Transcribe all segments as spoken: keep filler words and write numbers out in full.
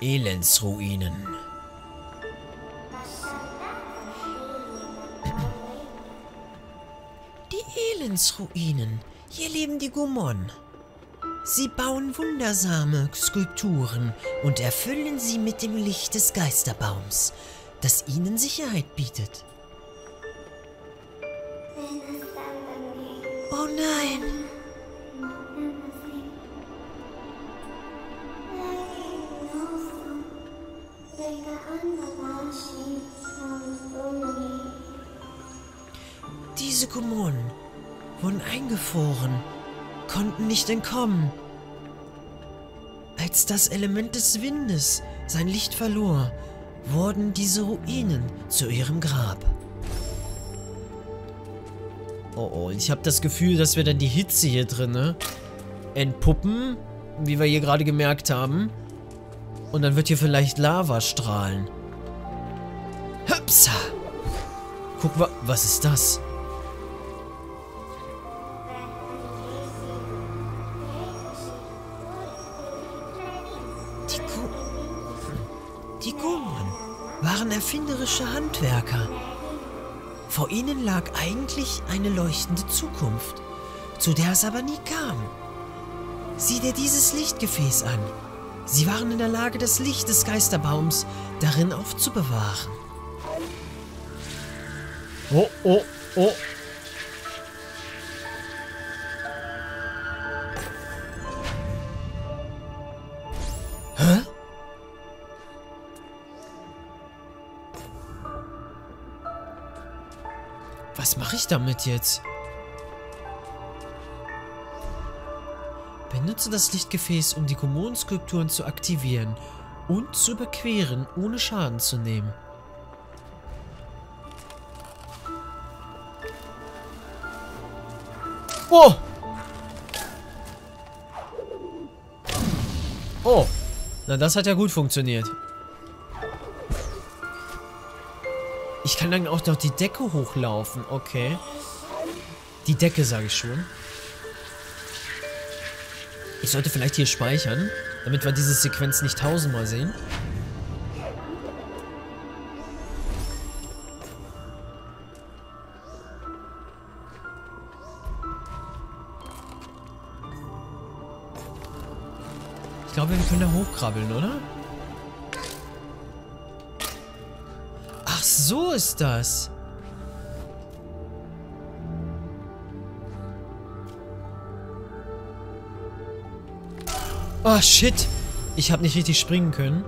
Elendsruinen. Die Elendsruinen. Hier leben die Gumon. Sie bauen wundersame Skulpturen und erfüllen sie mit dem Licht des Geisterbaums, das ihnen Sicherheit bietet. Oh nein! Diese Kommunen wurden eingefroren, konnten nicht entkommen. Als das Element des Windes sein Licht verlor, wurden diese Ruinen zu ihrem Grab. Oh oh, ich habe das Gefühl, dass wir dann die Hitze hier drinne entpuppen, wie wir hier gerade gemerkt haben. Und dann wird hier vielleicht Lava strahlen. Hüpsa! Guck mal, was ist das? Die Gu... Die Gumon waren erfinderische Handwerker. Vor ihnen lag eigentlich eine leuchtende Zukunft, zu der es aber nie kam. Sieh dir dieses Lichtgefäß an. Sie waren in der Lage, das Licht des Geisterbaums darin aufzubewahren. Oh, oh, oh. Hä? Was mache ich damit jetzt? Benutze das Lichtgefäß, um die Kommunenskulpturen zu aktivieren und zu überqueren, ohne Schaden zu nehmen. Oh! Oh! Na, das hat ja gut funktioniert. Ich kann dann auch noch die Decke hochlaufen, okay. Die Decke, sage ich schon. Ich sollte vielleicht hier speichern, damit wir diese Sequenz nicht tausendmal sehen. Ich glaube, wir können da hochkrabbeln, oder? Ach, so ist das. Oh, shit. Ich habe nicht richtig springen können.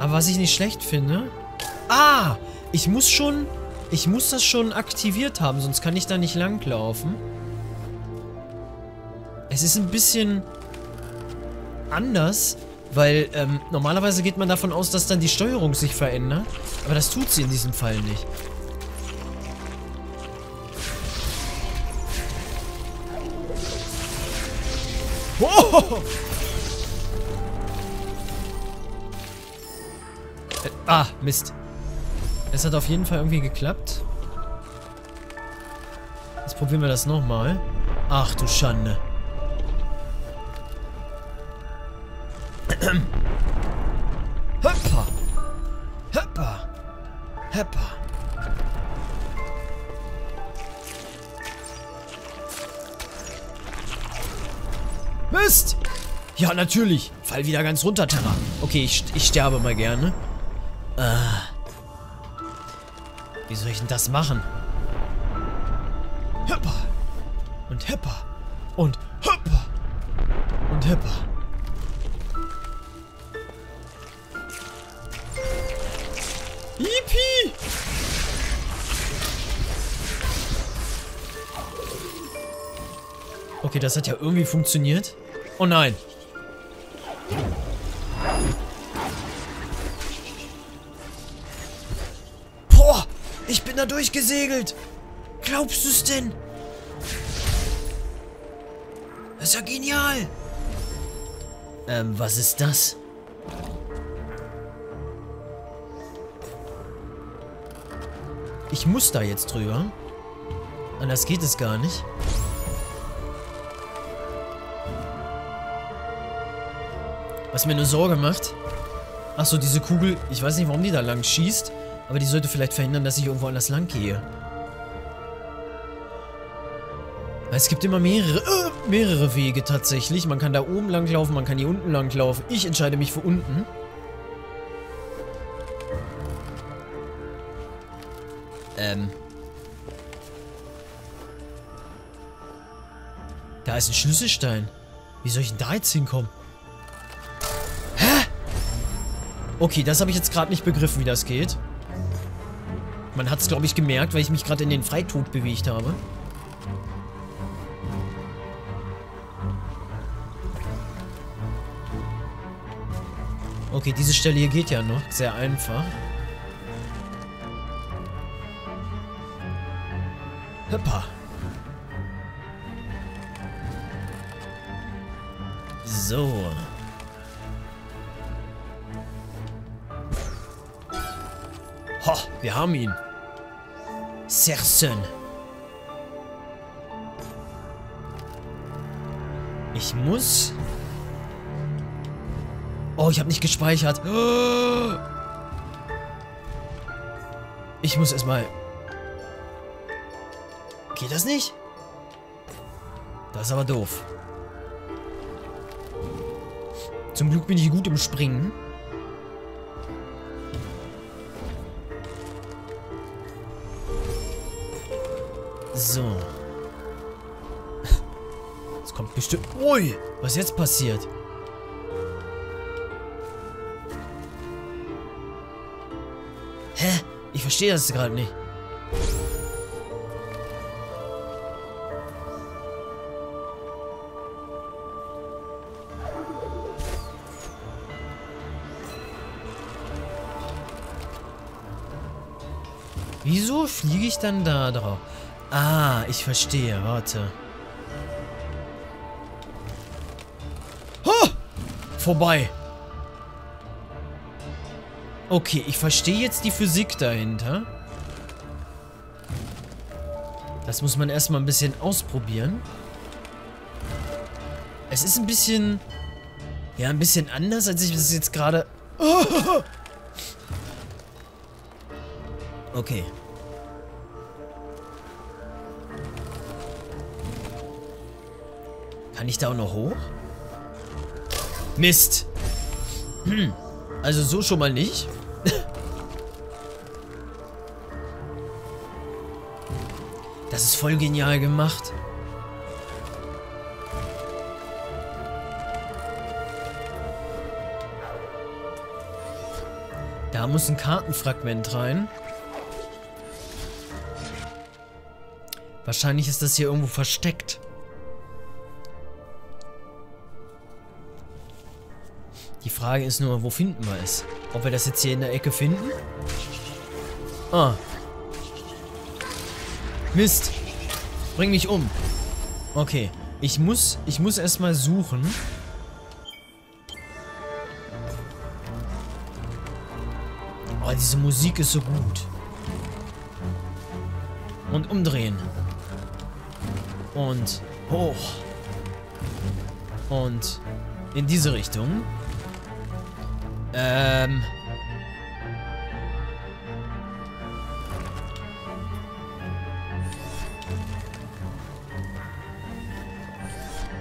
Aber was ich nicht schlecht finde... Ah! Ich muss schon... Ich muss das schon aktiviert haben, sonst kann ich da nicht langlaufen. Es ist ein bisschen... anders, weil ähm, normalerweise geht man davon aus, dass dann die Steuerung sich verändert. Aber das tut sie in diesem Fall nicht. Oh! Äh, ah, Mist. Es hat auf jeden Fall irgendwie geklappt. Jetzt probieren wir das nochmal. Ach du Schande. Hoppa. Hoppa. Hoppa. Mist! Ja, natürlich. Fall wieder ganz runter, Terra. Okay, ich, ich sterbe mal gerne. Ah. Wie soll ich denn das machen? Hüpper. Und Hüpper. Und Hüpper. Und Hüpper. Yippie! Okay, das hat ja irgendwie funktioniert. Oh nein. Boah, ich bin da durchgesegelt. Glaubst du es denn? Das ist ja genial. Ähm, was ist das? Ich muss da jetzt drüber. Anders geht es gar nicht. Was mir nur Sorge macht. Achso, diese Kugel. Ich weiß nicht, warum die da lang schießt. Aber die sollte vielleicht verhindern, dass ich irgendwo anders lang gehe. Es gibt immer mehrere, äh, mehrere Wege tatsächlich. Man kann da oben lang laufen, man kann hier unten lang laufen. Ich entscheide mich für unten. Ähm. Da ist ein Schlüsselstein. Wie soll ich denn da jetzt hinkommen? Hä? Okay, das habe ich jetzt gerade nicht begriffen, wie das geht. Man hat es, glaube ich, gemerkt, weil ich mich gerade in den Freitod bewegt habe. Okay, diese Stelle hier geht ja noch. Sehr einfach. Hoppa. So. Ho, wir haben ihn. Sehr schön. Ich muss... Oh, ich habe nicht gespeichert. Ich muss erstmal... Geht das nicht? Das ist aber doof. Zum Glück bin ich gut im Springen. So. Es kommt bestimmt... Ui, was jetzt passiert? Hä? Ich verstehe das gerade nicht. Wieso fliege ich dann da drauf? Ah, ich verstehe. Warte. Oh! Vorbei. Okay, ich verstehe jetzt die Physik dahinter. Das muss man erstmal ein bisschen ausprobieren. Es ist ein bisschen... Ja, ein bisschen anders, als ich das jetzt gerade... Oh! Okay. Kann ich da auch noch hoch? Mist. Hm. Also so schon mal nicht. Das ist voll genial gemacht. Da muss ein Kartenfragment rein. Wahrscheinlich ist das hier irgendwo versteckt. Die Frage ist nur, wo finden wir es? Ob wir das jetzt hier in der Ecke finden? Ah. Mist. Bring mich um. Okay. Ich muss, ich muss erstmal suchen. Oh, diese Musik ist so gut. Und umdrehen. Und hoch. Und in diese Richtung. Ähm.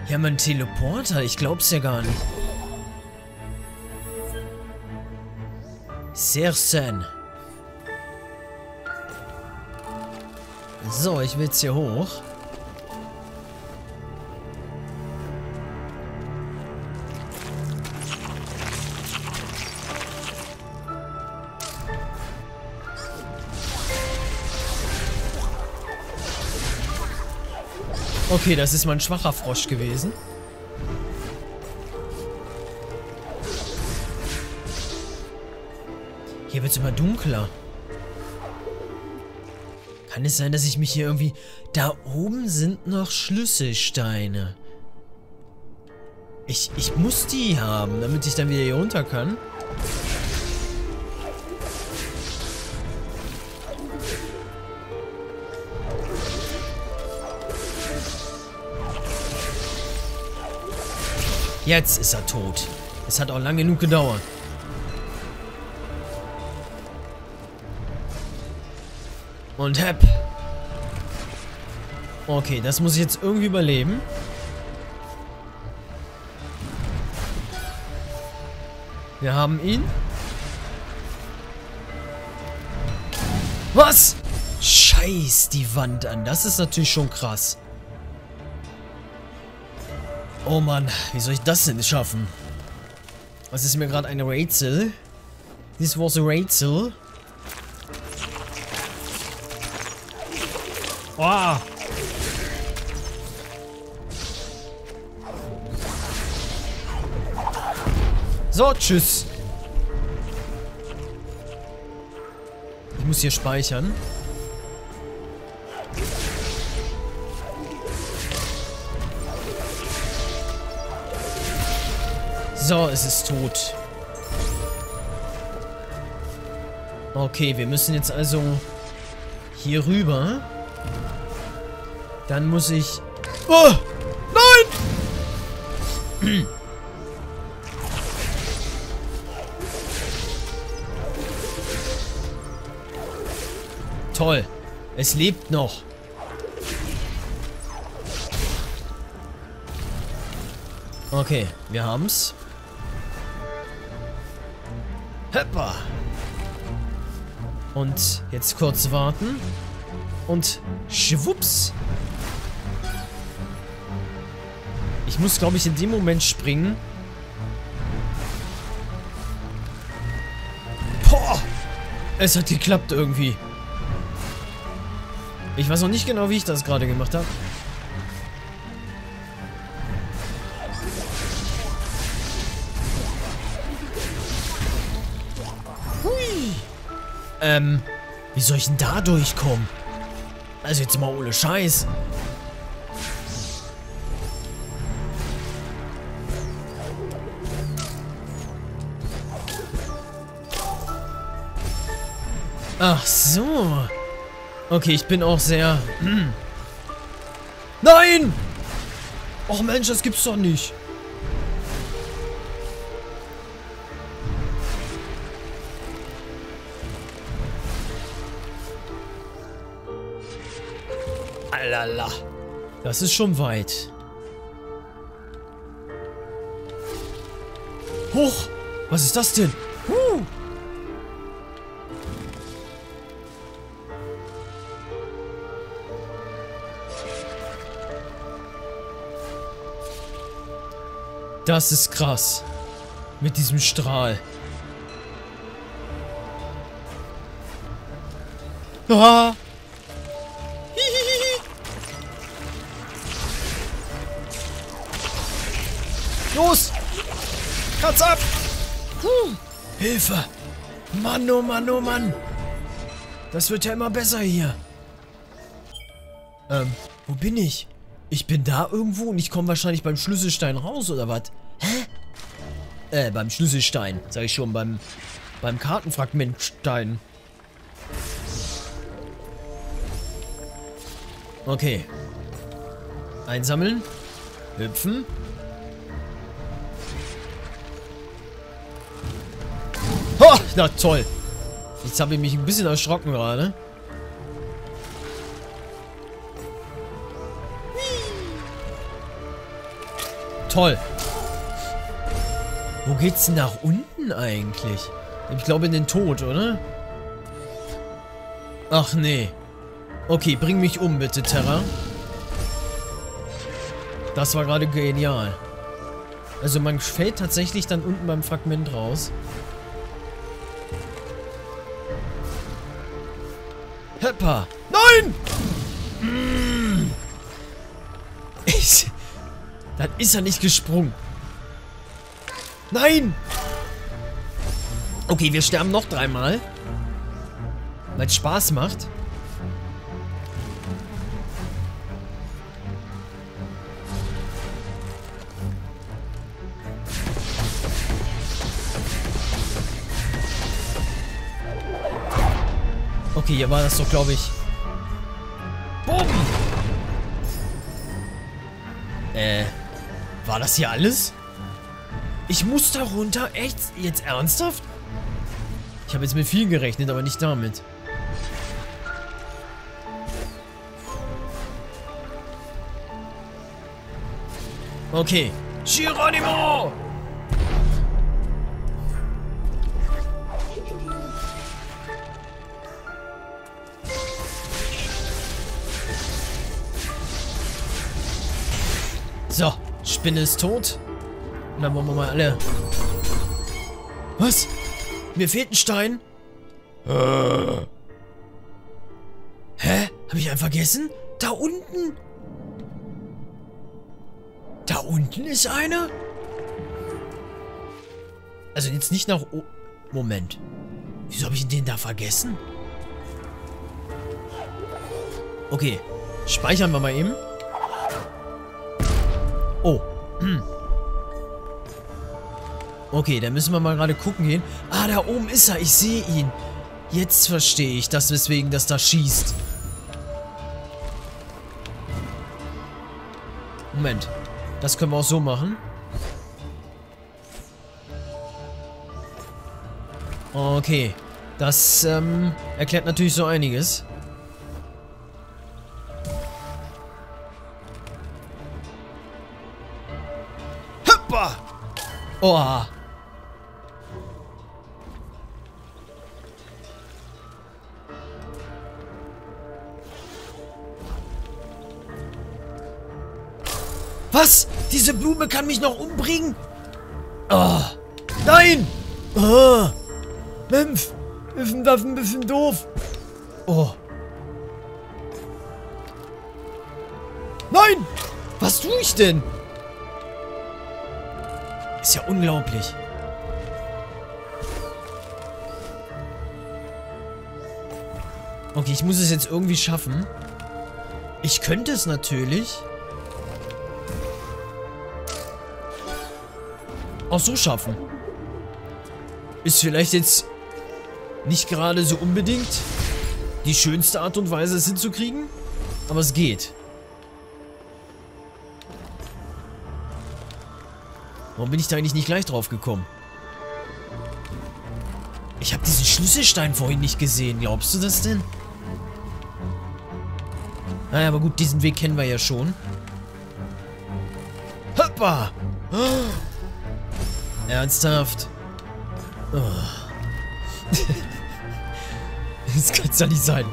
Ja, mein Teleporter, ich glaub's ja gar nicht. Sehr schön. So, ich will jetzt hier hoch. Okay, das ist mal ein schwacher Frosch gewesen. Hier wird's immer dunkler. Kann es sein, dass ich mich hier irgendwie... Da oben sind noch Schlüsselsteine. Ich, ich muss die haben, damit ich dann wieder hier runter kann. Jetzt ist er tot. Es hat auch lang genug gedauert. Und hepp. Okay, das muss ich jetzt irgendwie überleben. Wir haben ihn. Was? Scheiß die Wand an. Das ist natürlich schon krass. Oh Mann, wie soll ich das denn schaffen? Was ist mir gerade ein Rätsel? This was a Rätsel. Oh. So, tschüss. Ich muss hier speichern. So, es ist tot. Okay, wir müssen jetzt also hier rüber. Dann muss ich... Oh! Nein! Toll. Es lebt noch. Okay, wir haben's. Heppa. Und jetzt kurz warten. Und schwupps. Ich muss, glaube ich, in dem Moment springen. Boah! Es hat geklappt irgendwie. Ich weiß noch nicht genau, wie ich das gerade gemacht habe. Hui! Ähm, wie soll ich denn da durchkommen? Also jetzt mal ohne Scheiß. Ach so. Okay, ich bin auch sehr... Hm. Nein! Och Mensch, das gibt's doch nicht. Alala. Das ist schon weit. Huch! Was ist das denn? Huh! Das ist krass. Mit diesem Strahl. Ah. Hihihi. Los! Katz ab! Puh. Hilfe! Mann, oh Mann, oh Mann! Das wird ja immer besser hier. Ähm, wo bin ich? Ich bin da irgendwo und ich komme wahrscheinlich beim Schlüsselstein raus, oder was? Hä? Äh, beim Schlüsselstein. Sag ich schon, beim, beim Kartenfragmentstein. Okay. Einsammeln. Hüpfen. Ha! Na toll. Jetzt habe ich mich ein bisschen erschrocken gerade. Toll. Wo geht's denn nach unten eigentlich? Ich glaube in den Tod, oder? Ach nee. Okay, bring mich um bitte, Terra. Das war gerade genial. Also man fällt tatsächlich dann unten beim Fragment raus. Heppa. Nein! Mm. Ich... Dann ist er nicht gesprungen. Nein! Okay, wir sterben noch dreimal. Weil es Spaß macht. Okay, hier war das doch, glaube ich. Boom! Äh... War das hier alles? Ich muss da runter? Echt? Jetzt ernsthaft? Ich habe jetzt mit vielen gerechnet, aber nicht damit. Okay. Geronimo! So, Spinne ist tot. Und dann wollen wir mal alle... Was? Mir fehlt ein Stein? Äh. Hä? Hab ich einen vergessen? Da unten? Da unten ist einer? Also jetzt nicht nach... O Moment. Wieso habe ich den da vergessen? Okay. Speichern wir mal eben. Oh. Hm. Okay, dann müssen wir mal gerade gucken gehen. Ah, da oben ist er. Ich sehe ihn. Jetzt verstehe ich das, weswegen das da schießt. Moment. Das können wir auch so machen. Okay. Das ähm, erklärt natürlich so einiges. Hüppa! Oha! Was? Diese Blume kann mich noch umbringen? Oh. Nein! Oh. Mimpf! Mimpf, das ist ein bisschen doof. Oh. Nein! Was tue ich denn? Ist ja unglaublich. Okay, ich muss es jetzt irgendwie schaffen. Ich könnte es natürlich... auch so schaffen. Ist vielleicht jetzt nicht gerade so unbedingt die schönste Art und Weise, es hinzukriegen, aber es geht. Warum bin ich da eigentlich nicht gleich drauf gekommen? Ich habe diesen Schlüsselstein vorhin nicht gesehen. Glaubst du das denn? Naja, aber gut, diesen Weg kennen wir ja schon. Hoppa! Oh. Ernsthaft? Oh. Das kann es ja nicht sein.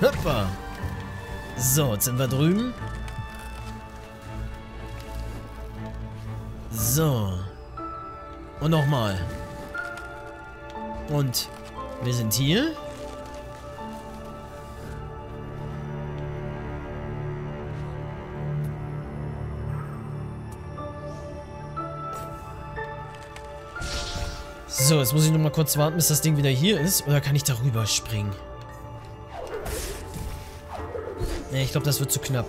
Hoppa. So, jetzt sind wir drüben. So. Und nochmal. Und wir sind hier. So, jetzt muss ich noch mal kurz warten, bis das Ding wieder hier ist. Oder kann ich darüber springen? Ne, ich glaube, das wird zu knapp.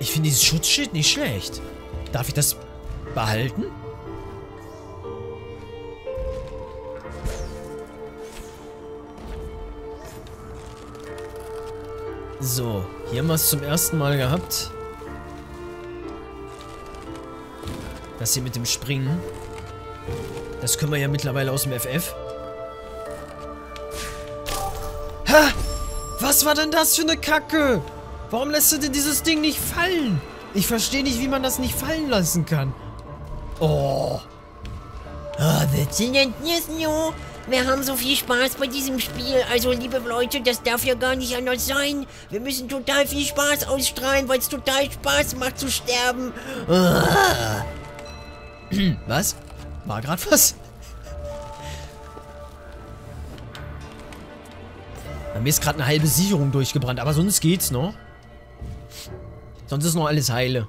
Ich finde dieses Schutzschild nicht schlecht. Darf ich das behalten? So, hier haben wir es zum ersten Mal gehabt. Das hier mit dem Springen. Das können wir ja mittlerweile aus dem F F. Ha! Was war denn das für eine Kacke? Warum lässt du denn dieses Ding nicht fallen? Ich verstehe nicht, wie man das nicht fallen lassen kann. Oh. Wir haben so viel Spaß bei diesem Spiel. Also, liebe Leute, das darf ja gar nicht anders sein. Wir müssen total viel Spaß ausstrahlen, weil es total Spaß macht zu sterben. Ah. Was? War gerade was? Bei mir ist gerade eine halbe Sicherung durchgebrannt, aber sonst geht's noch. Sonst ist noch alles heile.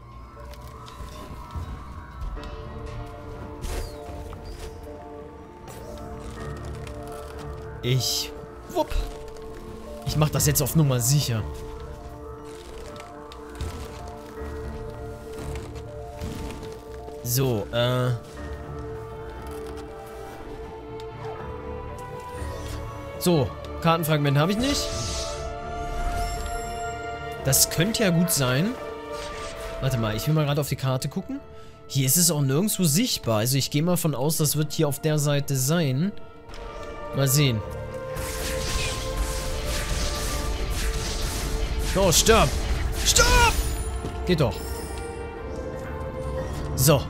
Ich... Wupp. Ich mach das jetzt auf Nummer sicher. So, äh... so, Kartenfragment habe ich nicht. Das könnte ja gut sein. Warte mal, ich will mal gerade auf die Karte gucken. Hier ist es auch nirgendwo sichtbar. Also ich gehe mal von aus, das wird hier auf der Seite sein. Mal sehen. So, stirb! Stirb! Geht doch. So.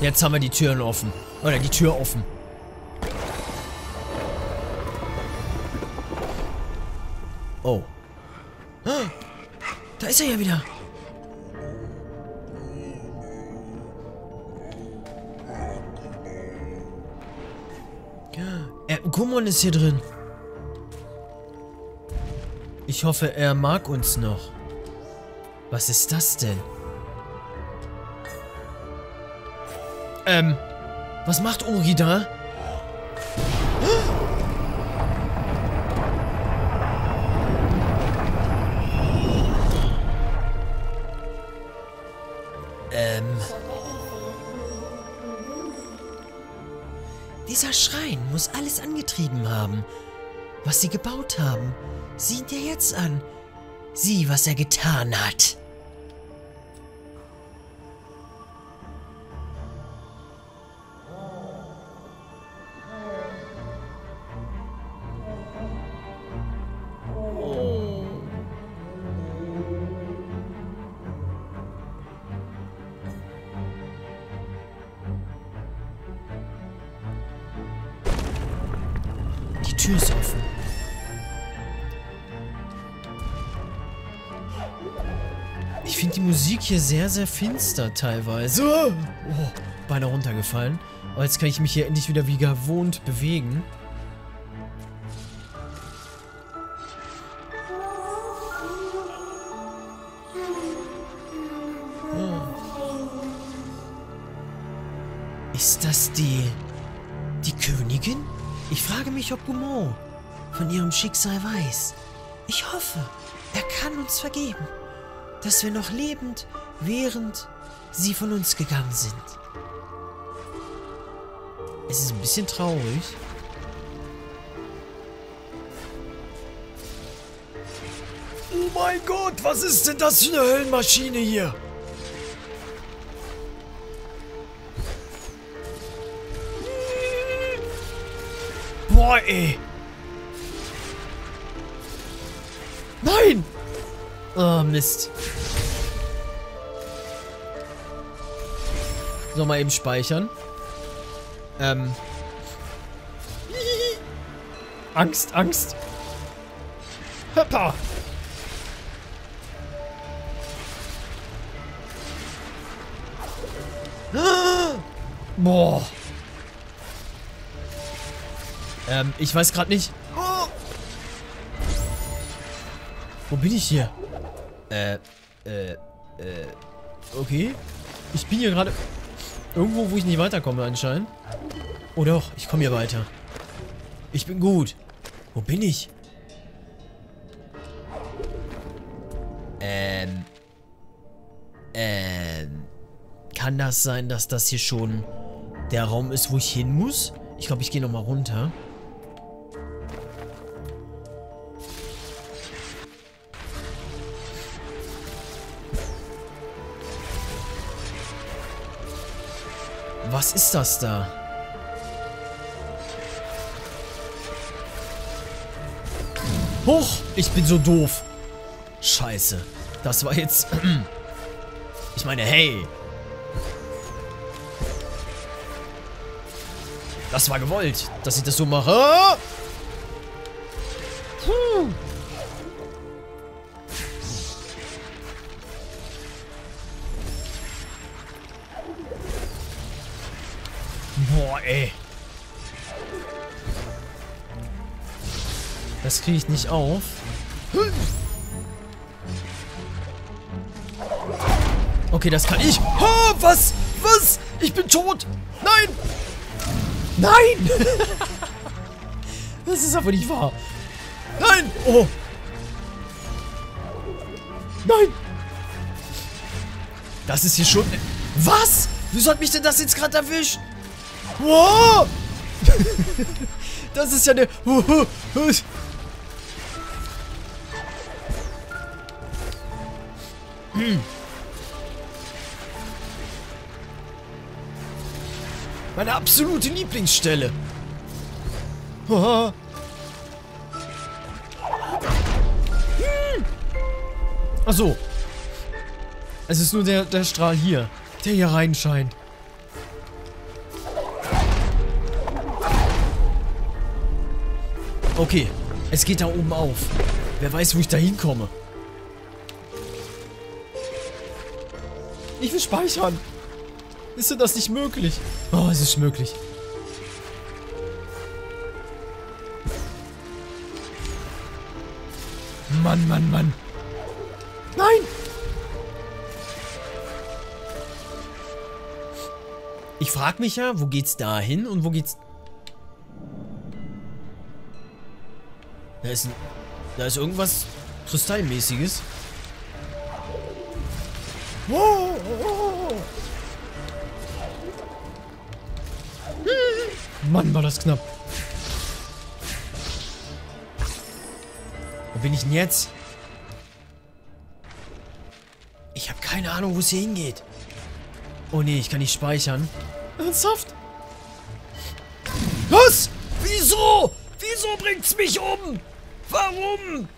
Jetzt haben wir die Türen offen. Oder die Tür offen. Oh. Da ist er ja wieder. Äh, Gumon ist hier drin. Ich hoffe, er mag uns noch. Was ist das denn? Ähm, was macht Ori da? Ähm. Dieser Schrein muss alles angetrieben haben, was sie gebaut haben. Sieh dir jetzt an. Sieh, was er getan hat. Die Tür ist offen. Ich finde die Musik hier sehr, sehr finster teilweise. Oh, beinahe runtergefallen. Aber jetzt kann ich mich hier endlich wieder wie gewohnt bewegen. Oh. Ist das die... die Königin? Ich frage mich, ob Gumon von ihrem Schicksal weiß. Ich hoffe, er kann uns vergeben, dass wir noch lebend, während sie von uns gegangen sind. Es ist ein bisschen traurig. Oh mein Gott, was ist denn das für eine Höllenmaschine hier? Boah, ey. Nein! Oh, Mist. So, mal eben speichern. Ähm. Angst, Angst. Hoppa. Boah. Ähm, ich weiß gerade nicht. Wo bin ich hier? Äh, äh, äh, okay. Ich bin hier gerade irgendwo, wo ich nicht weiterkomme anscheinend. Oh doch, ich komme hier weiter. Ich bin gut. Wo bin ich? Ähm. Ähm. Kann das sein, dass das hier schon der Raum ist, wo ich hin muss? Ich glaube, ich gehe nochmal runter. Was ist das da? Hoch! Ich bin so doof. Scheiße. Das war jetzt... Ich meine, hey. Das war gewollt, dass ich das so mache. Puh. Boah, ey. Das kriege ich nicht auf. Okay, das kann ich. Oh, was? Was? Ich bin tot. Nein! Nein! Das ist aber nicht wahr. Nein! Oh! Nein! Das ist hier schon... Was? Wieso hat mich denn das jetzt gerade erwischt? Wow! Das ist ja eine... Hm. Meine absolute Lieblingsstelle. Haha. Hm. Ach so. Es ist nur der, der Strahl hier, der hier reinscheint. Okay, es geht da oben auf. Wer weiß, wo ich da hinkomme. Ich will speichern. Ist denn das nicht möglich? Oh, es ist möglich. Mann, Mann, Mann. Nein! Ich frag mich ja, wo geht's da hin und wo geht's... Da ist, ein, da ist irgendwas Kristallmäßiges. Wow. Mann, war das knapp. Wo bin ich denn jetzt? Ich habe keine Ahnung, wo es hier hingeht. Oh nee, ich kann nicht speichern. Ernsthaft? Was? Wieso? Wieso bringt's mich um? Warum?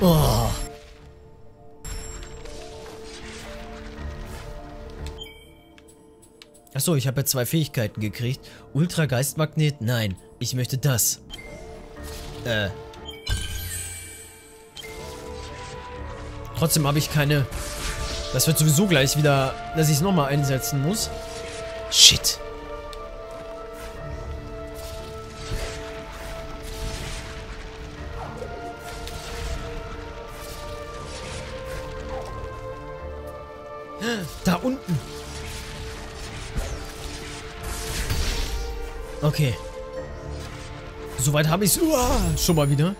Oh. Achso, ich habe ja zwei Fähigkeiten gekriegt. Ultra-Geistmagnet? Nein, ich möchte das. Äh. Trotzdem habe ich keine... Das wird sowieso gleich wieder... Dass ich es nochmal einsetzen muss. Shit. Da unten. Okay. Soweit habe ich es schon mal wieder.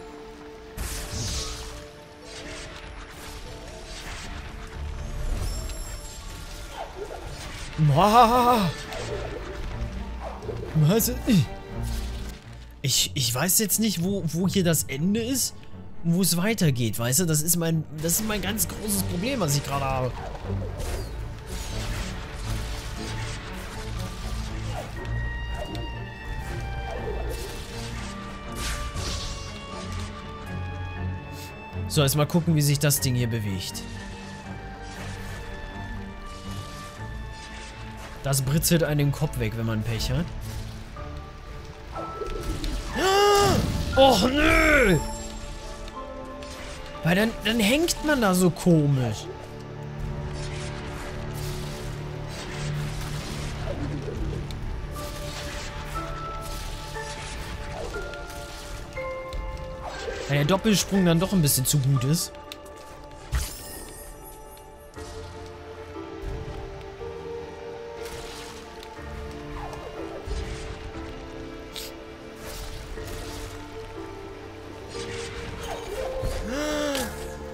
Ich, ich weiß jetzt nicht, wo, wo hier das Ende ist und wo es weitergeht, weißt du? Das ist mein, das ist mein ganz großes Problem, was ich gerade habe. So, jetzt mal gucken, wie sich das Ding hier bewegt. Das britzelt einen den Kopf weg, wenn man Pech hat. Och, nö! Weil dann, dann hängt man da so komisch. Weil der Doppelsprung dann doch ein bisschen zu gut ist.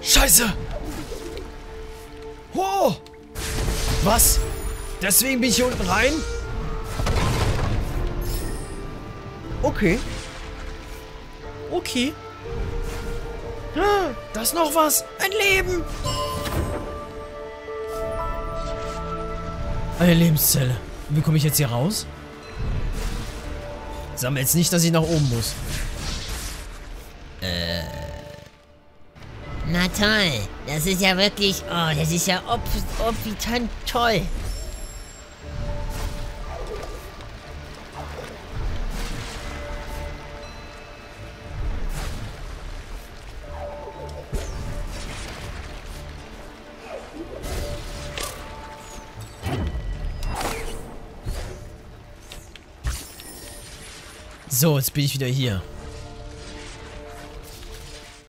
Scheiße! Oh! Was? Deswegen bin ich hier unten rein? Okay. Okay. Da ist noch was. Ein Leben. Eine Lebenszelle. Wie komme ich jetzt hier raus? Sag mir jetzt nicht, dass ich nach oben muss. Äh. Na toll. Das ist ja wirklich... Oh, das ist ja orbitant toll. So, jetzt bin ich wieder hier.